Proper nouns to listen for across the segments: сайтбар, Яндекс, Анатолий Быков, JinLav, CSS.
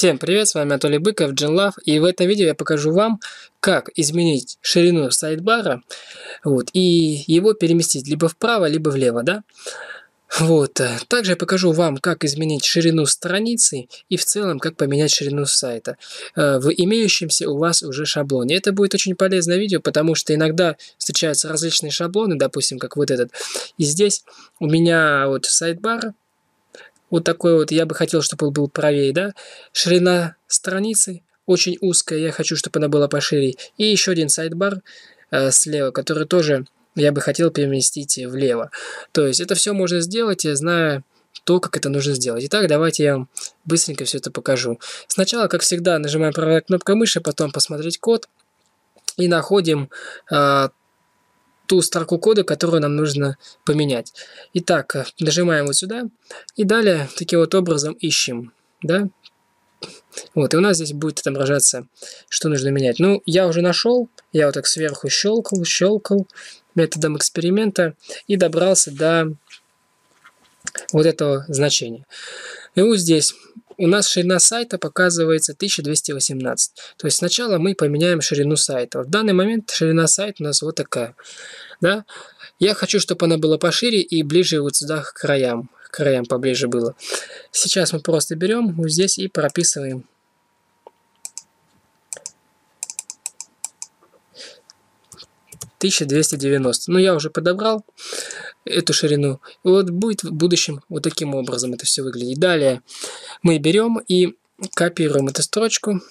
Всем привет, с вами Анатолий Быков, JinLav, и в этом видео я покажу вам, как изменить ширину сайдбара и его переместить либо вправо, либо влево, да? Также я покажу вам, как изменить ширину страницы и в целом, как поменять ширину сайта в имеющемся у вас уже шаблоне. Это будет очень полезное видео, потому что иногда встречаются различные шаблоны, допустим, как вот этот. И здесь у меня вот сайдбар. Вот такой вот, я бы хотел, чтобы он был правее, да. Ширина страницы очень узкая, я хочу, чтобы она была пошире. И еще один сайдбар слева, который тоже я бы хотел переместить влево. То есть это все можно сделать, я знаю то, как это нужно сделать. Итак, давайте я вам быстренько все это покажу. Сначала, как всегда, нажимаем правая кнопка мыши, потом посмотреть код. И находим ту строку кода, которую нам нужно поменять. Итак, нажимаем вот сюда и далее таким вот образом ищем, да? И у нас здесь будет отображаться, что нужно менять. Ну, я уже нашел, я вот так сверху щелкал методом эксперимента и добрался до вот этого значения. И вот здесь у нас ширина сайта показывается 1218. То есть сначала мы поменяем ширину сайта. В данный момент ширина сайта у нас вот такая. Да? Я хочу, чтобы она была пошире и ближе вот сюда к краям. К краям поближе было. Сейчас мы просто берем вот здесь и прописываем. $1290. Ну, я уже подобрал эту ширину. И вот будет в будущем вот таким образом это все выглядеть. Далее мы берем и копируем эту строчку.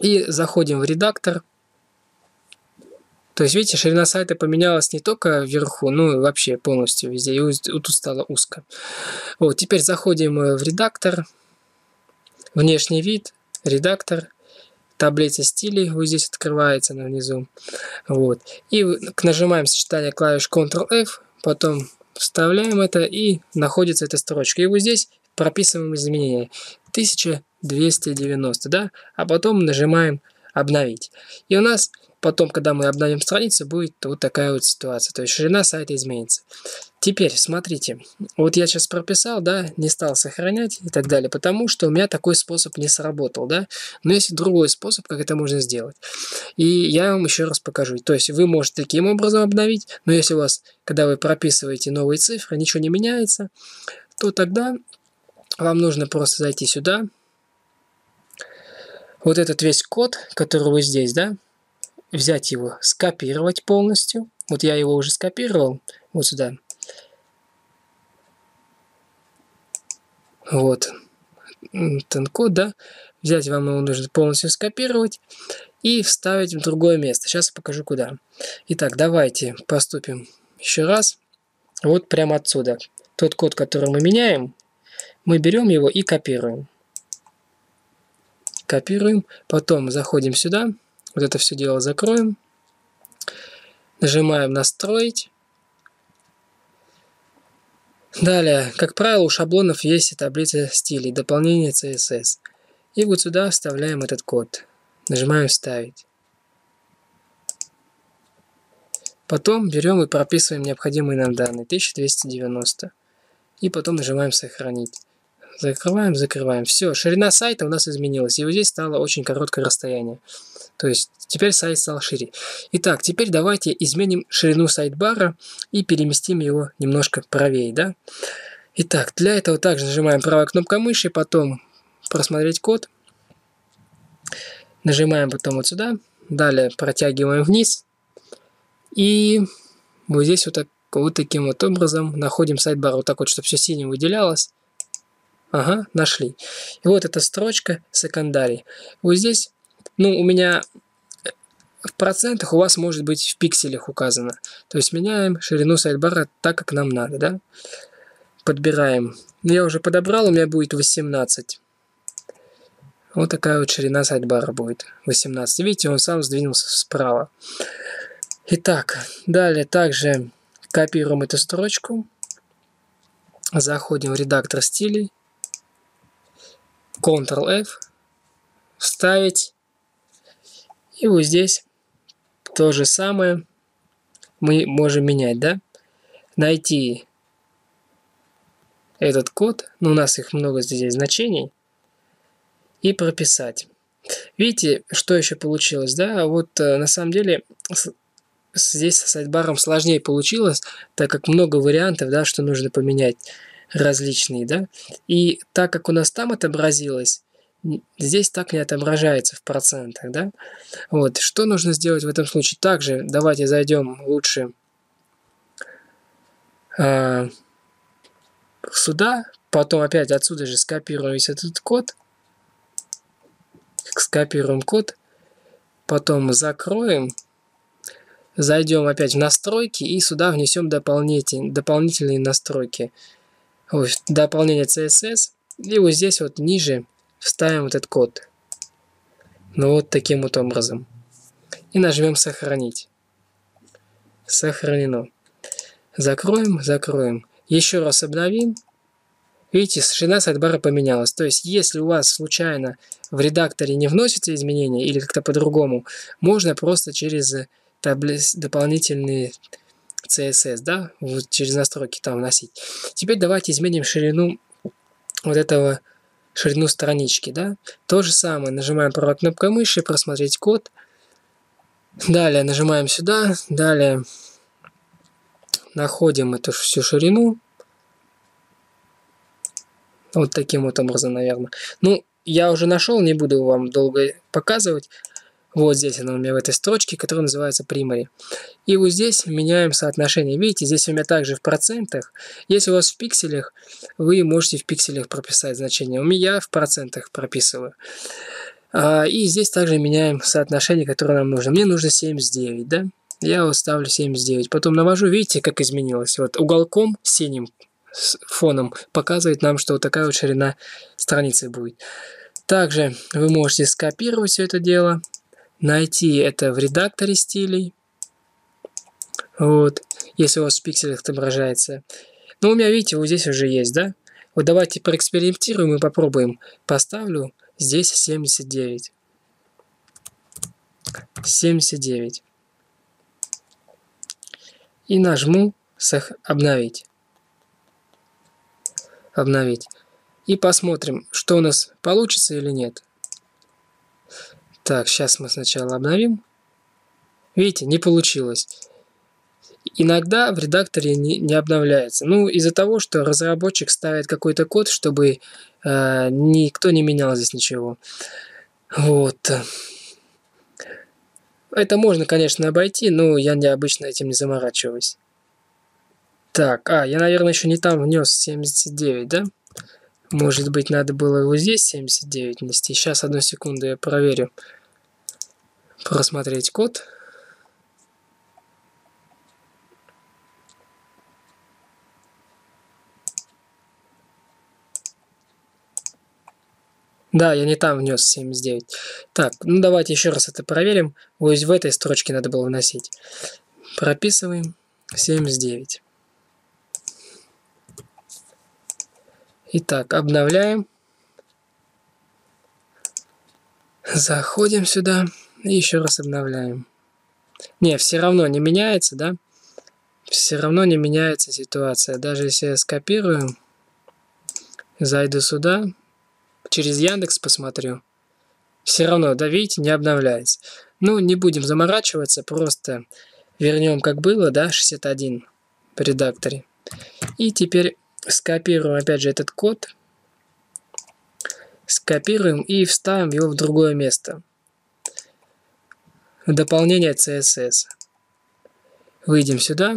И заходим в редактор. То есть, видите, ширина сайта поменялась не только вверху, но и вообще полностью везде. И тут стало узко. Теперь заходим в редактор. Внешний вид, редактор. Таблица стилей вот здесь открывается на внизу. И нажимаем сочетание клавиш Ctrl+F, потом вставляем это и находится эта строчка. И вот здесь прописываем изменения. 1290, да? А потом нажимаем обновить. И у нас потом, когда мы обновим страницу, будет вот такая вот ситуация. То есть ширина сайта изменится. Теперь смотрите. Вот я сейчас прописал, да, не стал сохранять и так далее, потому что у меня такой способ не сработал, да. Но есть другой способ, как это можно сделать. И я вам еще раз покажу. То есть вы можете таким образом обновить, но если у вас, когда вы прописываете новые цифры, ничего не меняется, то тогда вам нужно просто зайти сюда. Вот этот весь код, который вы здесь, да, взять его, скопировать полностью. Вот я его уже скопировал. Вот сюда. Вот. Этот код, да. Взять вам его нужно полностью скопировать. И вставить в другое место. Сейчас я покажу куда. Итак, давайте поступим еще раз. Вот прямо отсюда. Тот код, который мы меняем, мы берем его и копируем. Копируем. Потом заходим сюда. Вот это все дело закроем. Нажимаем «Настроить». Далее, как правило, у шаблонов есть и таблица стилей, дополнение CSS. И вот сюда вставляем этот код. Нажимаем «Вставить». Потом берем и прописываем необходимые нам данные. 1290. И потом нажимаем «Сохранить». Закрываем. Все, ширина сайта у нас изменилась. И вот здесь стало очень короткое расстояние. То есть теперь сайт стал шире. Итак, теперь давайте изменим ширину сайдбара и переместим его немножко правее, да? Итак, для этого также нажимаем правой кнопкой мыши, потом просмотреть код. Нажимаем потом вот сюда. Далее протягиваем вниз. И вот здесь вот таким вот образом находим сайдбар. Вот так вот, чтобы все синим выделялось. Ага, нашли. И вот эта строчка секондарий. Вот здесь, у меня в процентах, у вас может быть в пикселях указано. То есть меняем ширину сайдбара так, как нам надо, да? Подбираем. Я уже подобрал, у меня будет 18. Вот такая вот ширина сайдбара будет. 18. Видите, он сам сдвинулся справа. Итак, далее также копируем эту строчку. Заходим в редактор стилей. Ctrl+F, вставить, и вот здесь то же самое мы можем менять, да? Найти этот код, у нас их много здесь значений, и прописать. Видите, что еще получилось, да? Вот на самом деле здесь с сайдбаром сложнее получилось, так как много вариантов, да, что нужно поменять различные, да? И так как у нас там отобразилось, здесь так не отображается в процентах, да? Вот, что нужно сделать в этом случае? Также давайте зайдем лучше сюда, потом опять отсюда же скопируем весь этот код, скопируем код, потом закроем, зайдем опять в настройки и сюда внесем дополнительные настройки, вот, дополнение CSS, и вот здесь вот ниже вставим вот этот код, ну вот таким вот образом, и нажмем сохранить. Сохранено. Закроем, закроем. Еще раз обновим. Видите, ширина сайдбара поменялась. То есть, если у вас случайно в редакторе не вносятся изменения или как-то по-другому, можно просто через дополнительные CSS, да, вот через настройки там вносить. Теперь давайте изменим ширину вот этого, ширину странички, да. То же самое, нажимаем правой кнопкой мыши, просмотреть код. Далее нажимаем сюда, далее находим эту всю ширину. Вот таким вот образом, наверное. Ну, я уже нашел, не буду вам долго показывать. Вот здесь она у меня в этой строчке, которая называется Primary. И вот здесь меняем соотношение. Видите, здесь у меня также в процентах. Если у вас в пикселях, вы можете в пикселях прописать значение. У меня в процентах прописываю. И здесь также меняем соотношение, которое нам нужно. Мне нужно 79, да? Я вот ставлю 79. Потом навожу, видите, как изменилось. Вот уголком синим фоном показывает нам, что вот такая вот ширина страницы будет. Также вы можете скопировать все это дело, найти это в редакторе стилей. Вот, если у вас в пикселях отображается. Ну, у меня, видите, вот здесь уже есть, да? Вот давайте проэкспериментируем и попробуем. Поставлю здесь 79. 79. И нажму обновить. Обновить. И посмотрим, что у нас получится или нет. Так, сейчас мы сначала обновим. Видите, не получилось. Иногда в редакторе не обновляется. Ну, из-за того, что разработчик ставит какой-то код, чтобы никто не менял здесь ничего. Вот. Это можно, конечно, обойти, но я обычно этим не заморачиваюсь. Так, я, наверное, еще не там внес 79, да? Может быть, надо было его здесь 79 внести. Сейчас, одну секунду, я проверю. Просмотреть код. Да, я не там внес 79. Так, ну давайте еще раз это проверим. Вот в этой строчке надо было вносить. Прописываем 79. Итак, обновляем. Заходим сюда и еще раз обновляем. Не, все равно не меняется, да? Все равно не меняется ситуация. Даже если я скопирую, зайду сюда, через Яндекс посмотрю. Все равно, да, видите, не обновляется. Ну, не будем заморачиваться, просто вернем, как было, да, 61 в редакторе. И теперь скопируем, опять же, этот код. Скопируем и вставим его в другое место. В дополнение CSS. Выйдем сюда,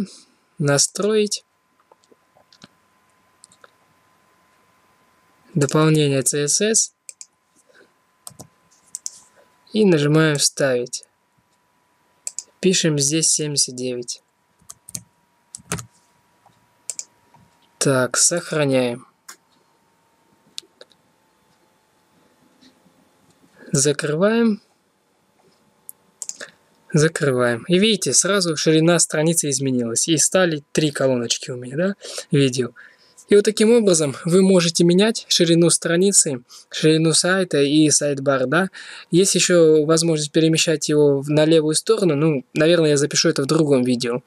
настроить. Дополнение CSS и нажимаем вставить. Пишем здесь 79. Так, сохраняем. Закрываем. Закрываем. И видите, сразу ширина страницы изменилась. И стали 3 колоночки у меня, да, видео. И вот таким образом вы можете менять ширину страницы, ширину сайта и сайдбар, да. Есть еще возможность перемещать его на левую сторону, ну, наверное, я запишу это в другом видео.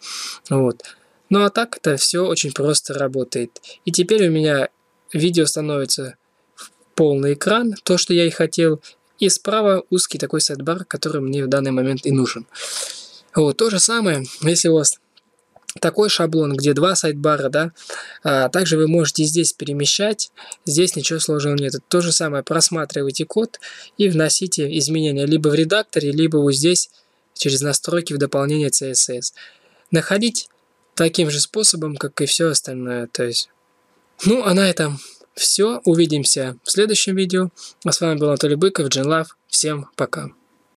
Вот. Ну, а так это все очень просто работает. И теперь у меня видео становится полный экран, то, что я и хотел, и справа узкий такой сайдбар, который мне в данный момент и нужен. Вот, то же самое, если у вас такой шаблон, где два сайдбара, да, также вы можете здесь перемещать, здесь ничего сложного нет. То же самое, просматривайте код и вносите изменения либо в редакторе, либо вот здесь через настройки в дополнение CSS. Находить таким же способом, как и все остальное. То есть, ну, а на этом все. Увидимся в следующем видео. А с вами был Анатолий Быков, JinLav. Всем пока.